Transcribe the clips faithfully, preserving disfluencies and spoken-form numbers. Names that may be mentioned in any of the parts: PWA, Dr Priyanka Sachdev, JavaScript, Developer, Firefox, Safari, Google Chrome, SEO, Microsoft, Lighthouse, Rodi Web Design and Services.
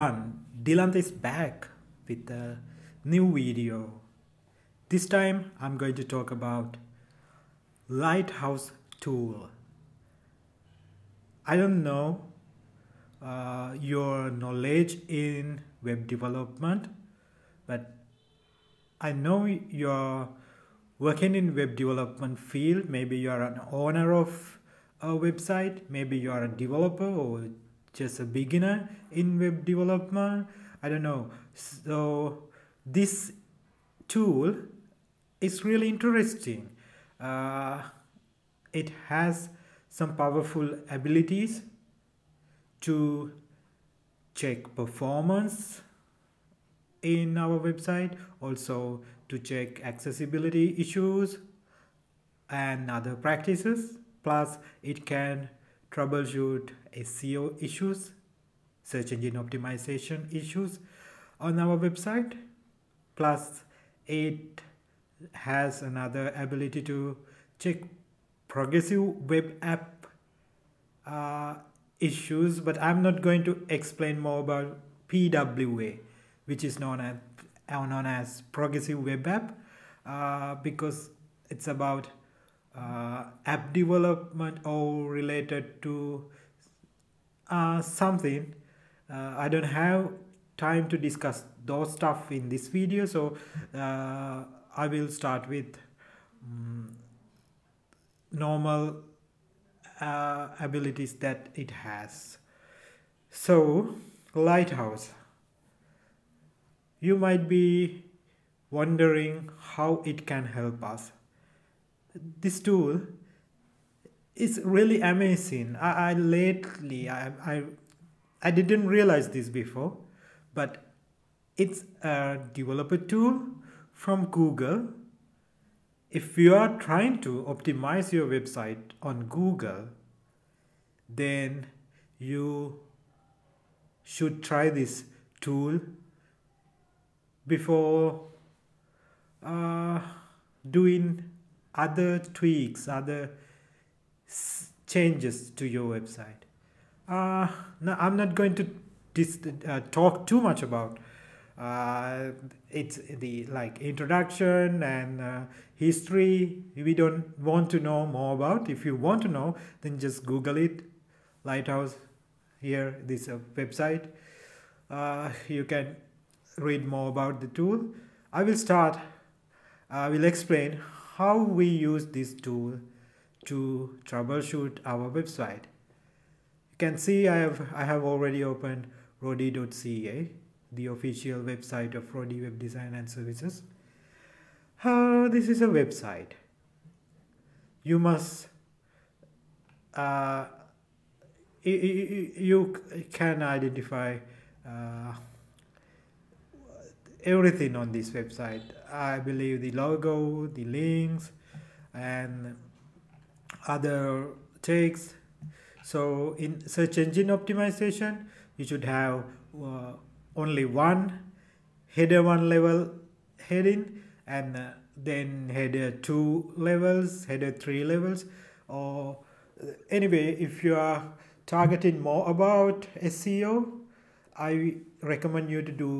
Dylan is back with a new video. This time I'm going to talk about Lighthouse tool. I don't know uh, your knowledge in web development, but I know you're working in web development field. Maybe you're an owner of a website, maybe you're a developer or just a beginner in web development, I don't know. So this tool is really interesting. Uh, it has some powerful abilities to check performance in our website, also to check accessibility issues and other practices. Plus it can troubleshoot S E O issues, search engine optimization issues on our website. Plus it has another ability to check progressive web app uh, issues, but I'm not going to explain more about P W A, which is known as, known as progressive web app, uh, because it's about Uh, app development or related to uh, something. uh, I don't have time to discuss those stuff in this video, so uh, I will start with um, normal uh, abilities that it has. So Lighthouse, you might be wondering how it can help us. This tool is really amazing. I, I lately I, I I didn't realize this before, but it's a developer tool from Google. If you are trying to optimize your website on Google, then you should try this tool before uh, doing other tweaks, other changes to your website. Uh, now I'm not going to dis uh, talk too much about uh, it's the like introduction and uh, history. We don't want to know more about. If you want to know, then just Google it. Lighthouse. Here, this uh, website. Uh, you can read more about the tool. I will start. I will explain how we use this tool to troubleshoot our website. You can see I have I have already opened Rodi dot C A, the official website of Rodi Web Design and Services. Uh, this is a website. You must uh, you can identify Uh, everything on this website. I believe the logo, the links and other text. So in search engine optimization, you should have uh, only one header one level heading, and uh, then header two levels, header three levels, or anyway, if you are targeting more about S E O, I recommend you to do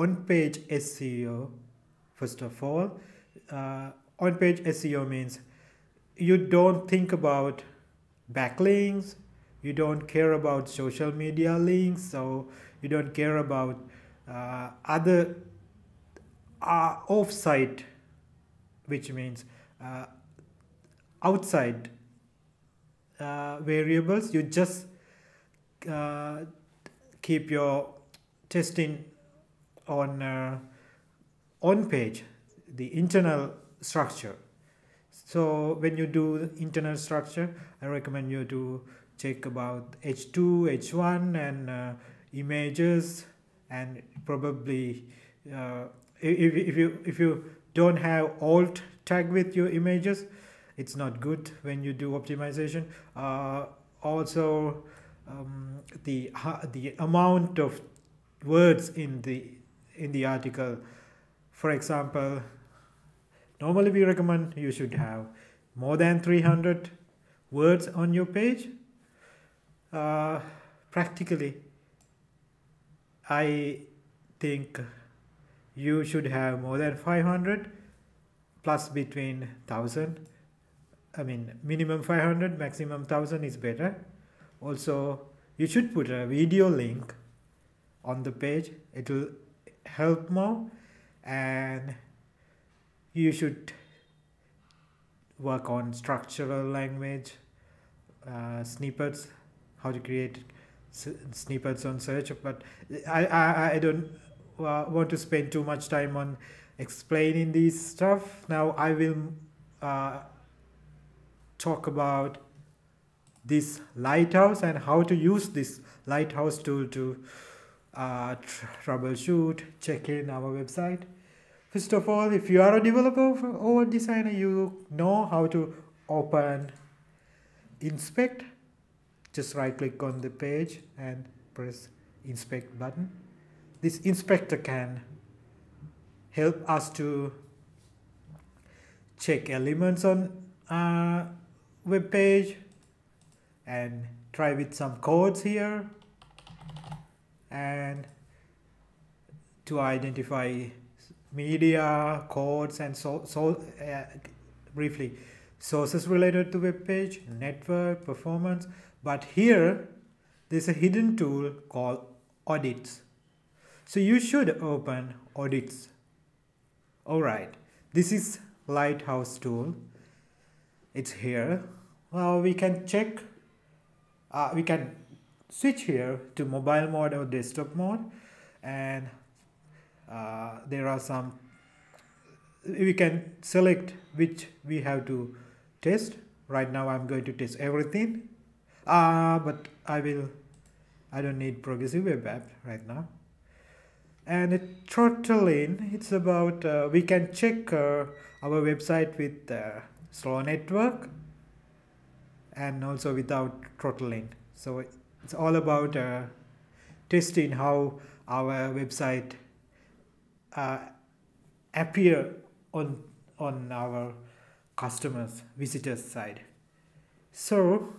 on-page S E O first of all. Uh, on-page S E O means you don't think about backlinks, you don't care about social media links, so you don't care about uh, other uh, off-site, which means uh, outside uh, variables. You just uh, keep your testing on uh, on page, the internal structure. So when you do internal structure, I recommend you to check about H two H one and uh, images, and probably uh, if, if you if you don't have alt tag with your images, it's not good when you do optimization. Uh, also um, the the amount of words in the in the article, for example, normally we recommend you should have more than three hundred words on your page. Uh, practically I think you should have more than five hundred, plus between one thousand. I mean, minimum five hundred, maximum one thousand is better. Also, you should put a video link on the page. It will help more, and you should work on structural language, uh, snippets, how to create snippets on search. But I, I, I don't uh, want to spend too much time on explaining this stuff. Now I will uh, talk about this Lighthouse and how to use this Lighthouse tool to uh, tr troubleshoot, check in our website. First of all, if you are a developer or designer, you know how to open inspect. Just right click on the page and press inspect button. This inspector can help us to check elements on our web page and try with some codes here, and to identify media, codes, and so, so uh, briefly sources related to web page, network, performance. But here there's a hidden tool called audits. So you should open audits. All right, this is Lighthouse tool. It's here. Now we can check. Uh, we can switch here to mobile mode or desktop mode, and uh, there are some, we can select which we have to test. Right now I'm going to test everything, uh, but I will I don't need progressive web app right now. And it throttle in, it's about uh, we can check uh, our website with uh, slow network and also without throttling. So it's all about uh, testing how our website uh, appear on on our customers, visitors side. So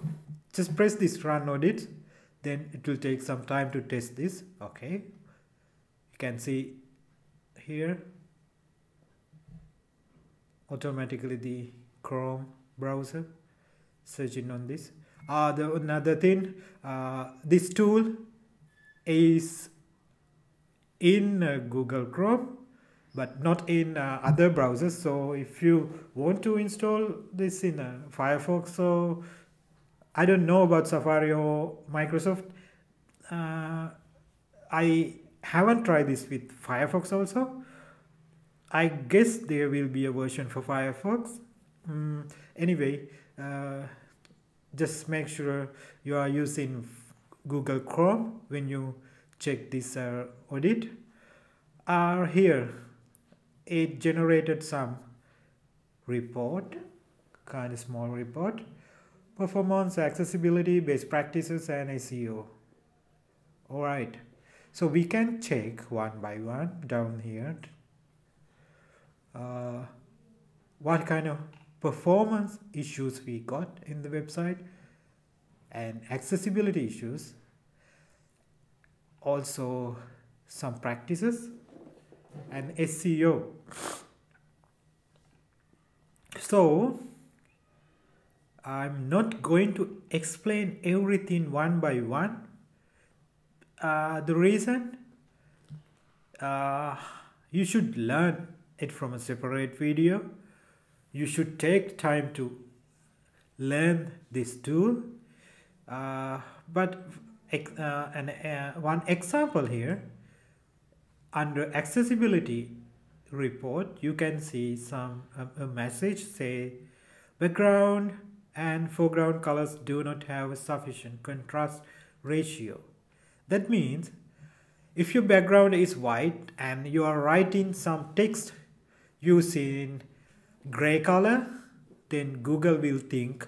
just press this run audit, then it will take some time to test this. Okay, you can see here automatically the Chrome browser searching on this. Uh, the another thing, uh, this tool is in uh, Google Chrome but not in uh, other browsers. So if you want to install this in uh, Firefox, or I don't know about Safari or Microsoft, uh, I haven't tried this with Firefox also. I guess there will be a version for Firefox. Mm, anyway, uh, just make sure you are using Google Chrome when you check this uh, audit. Uh, here it generated some report, kind of small report, performance, accessibility, best practices, and S E O. All right, so we can check one by one down here. Uh, what kind of performance issues we got in the website, and accessibility issues, also some practices, and S E O. So I'm not going to explain everything one by one. Uh, the reason, uh, you should learn it from a separate video. You should take time to learn this tool. Uh, but uh, an, uh, one example here, under accessibility report, you can see some a, a message say background and foreground colors do not have a sufficient contrast ratio. That means if your background is white and you are writing some text using gray color, then Google will think,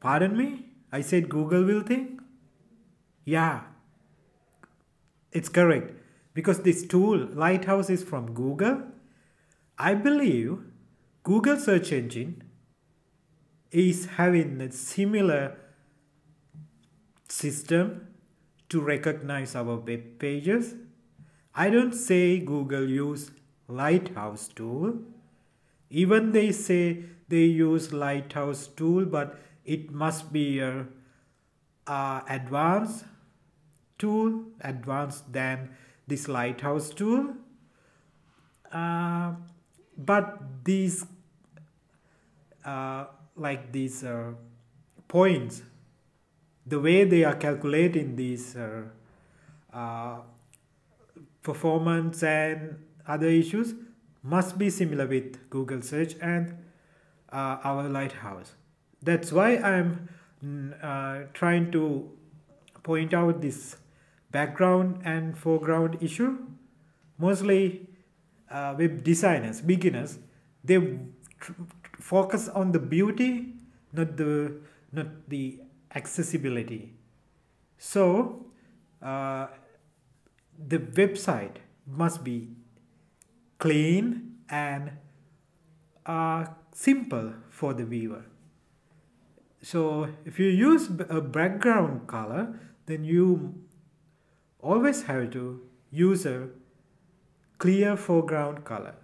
pardon me, I said Google will think? Yeah, it's correct, because this tool Lighthouse is from Google. I believe Google search engine is having a similar system to recognize our web pages. I don't say Google use Lighthouse tool. Even they say they use Lighthouse tool, but it must be a uh, advanced tool, advanced than this Lighthouse tool. Uh, but these uh, like these uh, points, the way they are calculating these uh, uh, performance and other issues must be similar with Google search and uh, our Lighthouse. That's why I'm uh, trying to point out this background and foreground issue. Mostly uh, web designers, beginners, they tr focus on the beauty, not the not the accessibility. So uh, the website must be clean and uh, simple for the viewer. So if you use a background color, then you always have to use a clear foreground color.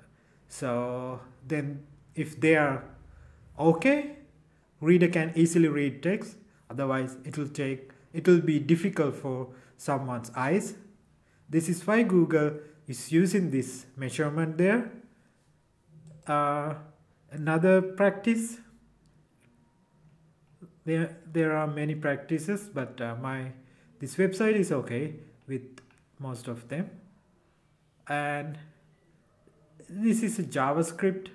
So then if they are okay, reader can easily read text. Otherwise it will take it will be difficult for someone's eyes. This is why Google is using this measurement there. Uh, another practice, there there are many practices, but uh, my this website is okay with most of them. And this is a JavaScript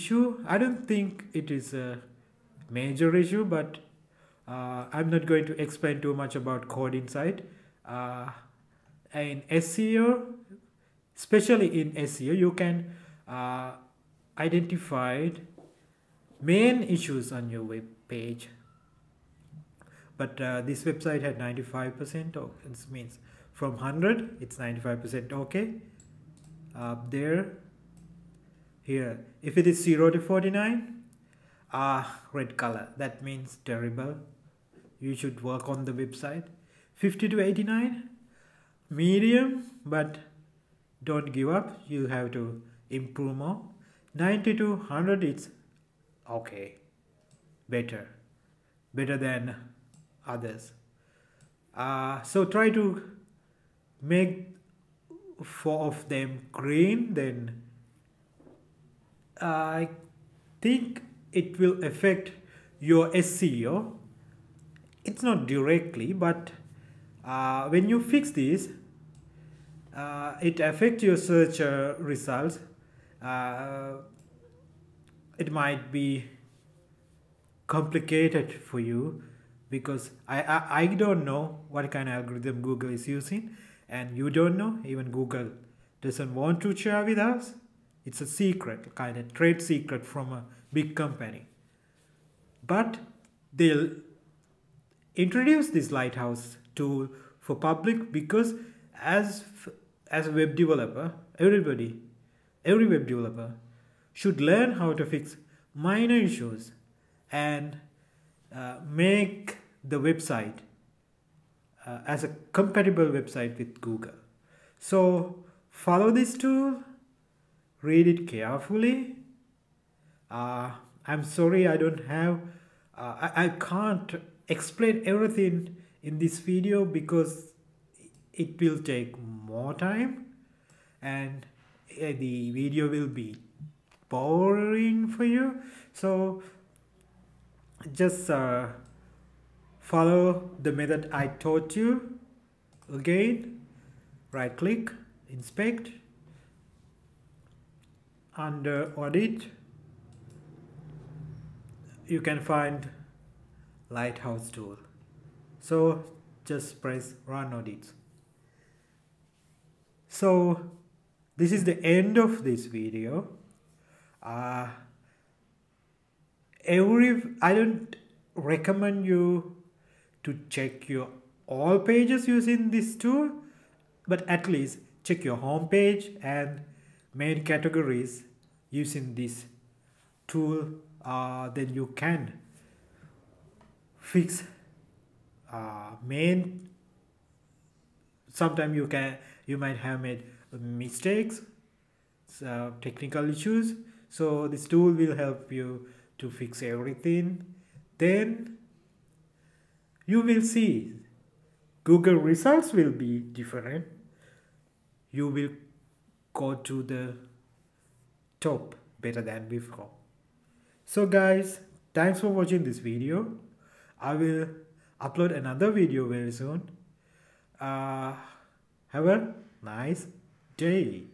issue. I don't think it is a major issue, but uh, I'm not going to explain too much about code inside. Uh, in S E O, especially in S E O, you can uh, identify main issues on your web page. But uh, this website had ninety-five percent, oh, it means from one hundred, it's ninety-five percent okay. Up there, here, if it is zero to forty-nine, ah, red color, that means terrible. You should work on the website. fifty to eighty-nine, medium, but don't give up, you have to improve more. ninety to one hundred, it's okay, better, better than others. Uh, so try to make four of them green, then I think it will affect your S E O. It's not directly, but uh, when you fix this, uh, it affects your search uh, results. Uh, it might be complicated for you, because I, I, I don't know what kind of algorithm Google is using, and you don't know, even Google doesn't want to share with us. It's a secret, kind of trade secret from a big company. But they'll introduce this Lighthouse tool for public, because as, as a web developer, everybody, every web developer should learn how to fix minor issues and uh, make the website uh, as a compatible website with Google. So follow this tool, read it carefully. Uh, I'm sorry I don't have, uh, I, I can't explain everything in this video because it will take more time and uh, the video will be boring for you. So just uh, follow the method I taught you. Again, right click, inspect, under audit you can find Lighthouse tool. So just press run audits. So this is the end of this video. Uh, every I don't recommend you to check your all pages using this tool, but at least check your home page and main categories using this tool. Uh, then you can fix uh, main sometimes you can you might have made mistakes, uh, technical issues. So this tool will help you to fix everything. Then you will see Google results will be different. You will go to the top better than before. So guys, thanks for watching this video. I will upload another video very soon. Uh, have a nice day.